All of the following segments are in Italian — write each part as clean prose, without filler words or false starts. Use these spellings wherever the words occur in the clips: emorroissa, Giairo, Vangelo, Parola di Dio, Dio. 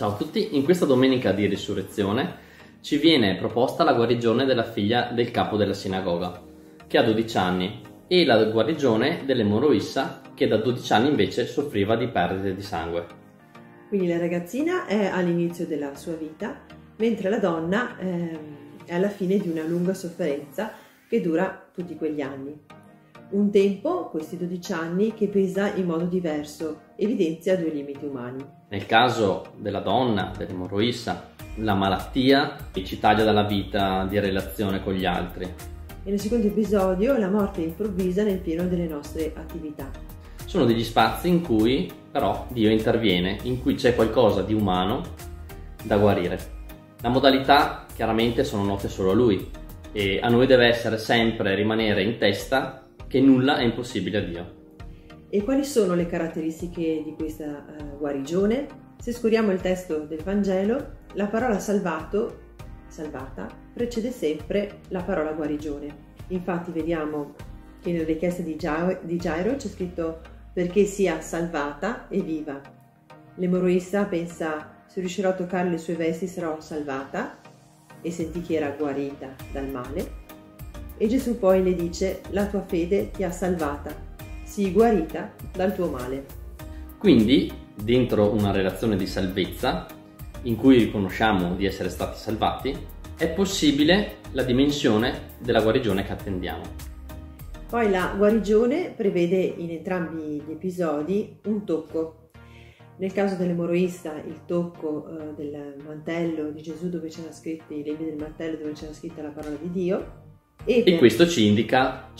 Ciao a tutti, in questa domenica di risurrezione ci viene proposta la guarigione della figlia del capo della sinagoga, che ha 12 anni, e la guarigione dell'emorroissa, che da 12 anni invece soffriva di perdite di sangue. Quindi la ragazzina è all'inizio della sua vita, mentre la donna è alla fine di una lunga sofferenza che dura tutti quegli anni. Un tempo, questi 12 anni, che pesa in modo diverso, evidenzia due limiti umani. Nel caso della donna, dell'emorroissa, la malattia che ci taglia dalla vita di relazione con gli altri. E nel secondo episodio, la morte improvvisa nel pieno delle nostre attività. Sono degli spazi in cui però Dio interviene, in cui c'è qualcosa di umano da guarire. La modalità chiaramente sono note solo a Lui e a noi deve essere sempre rimanere in testa che nulla è impossibile a Dio. E quali sono le caratteristiche di questa guarigione? Se scorriamo il testo del Vangelo, la parola salvata, precede sempre la parola guarigione. Infatti vediamo che nella richiesta di Giairo c'è scritto perché sia salvata e viva. L'emorroissa pensa: se riuscirò a toccare le sue vesti sarò salvata, e sentì che era guarita dal male. E Gesù poi le dice: la tua fede ti ha salvata, sii guarita dal tuo male. Quindi, dentro una relazione di salvezza, in cui riconosciamo di essere stati salvati, è possibile la dimensione della guarigione che attendiamo. Poi la guarigione prevede in entrambi gli episodi un tocco. Nel caso dell'emorroista il tocco del mantello di Gesù, dove c'erano scritti i lembi del mantello, dove c'era scritta la parola di Dio. E questo ci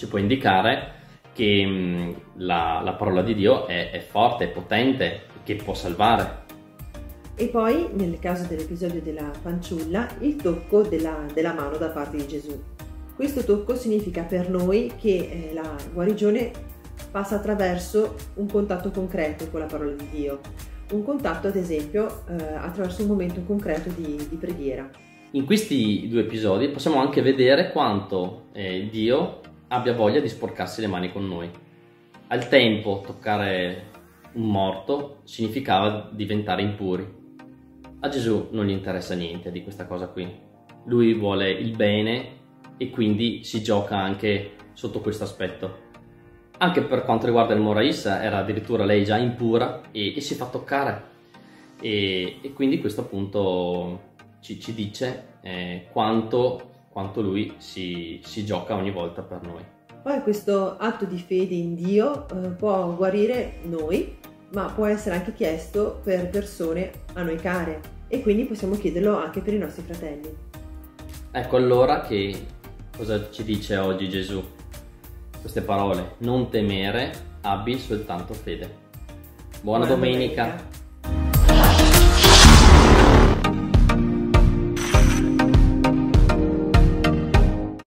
può indicare che la parola di Dio è forte, è potente, che può salvare. E poi nel caso dell'episodio della fanciulla il tocco della mano da parte di Gesù. Questo tocco significa per noi che la guarigione passa attraverso un contatto concreto con la parola di Dio, un contatto ad esempio attraverso un momento concreto di preghiera. In questi due episodi possiamo anche vedere quanto Dio abbia voglia di sporcarsi le mani con noi. Al tempo toccare un morto significava diventare impuri. A Gesù non gli interessa niente di questa cosa qui. Lui vuole il bene e quindi si gioca anche sotto questo aspetto. Anche per quanto riguarda l'emorroissa era addirittura lei già impura e si fa toccare. E quindi questo appunto ci dice quanto Lui si gioca ogni volta per noi. Poi questo atto di fede in Dio può guarire noi, ma può essere anche chiesto per persone a noi care, e quindi possiamo chiederlo anche per i nostri fratelli. Ecco allora che cosa ci dice oggi Gesù? Queste parole: non temere, abbi soltanto fede. Buona domenica!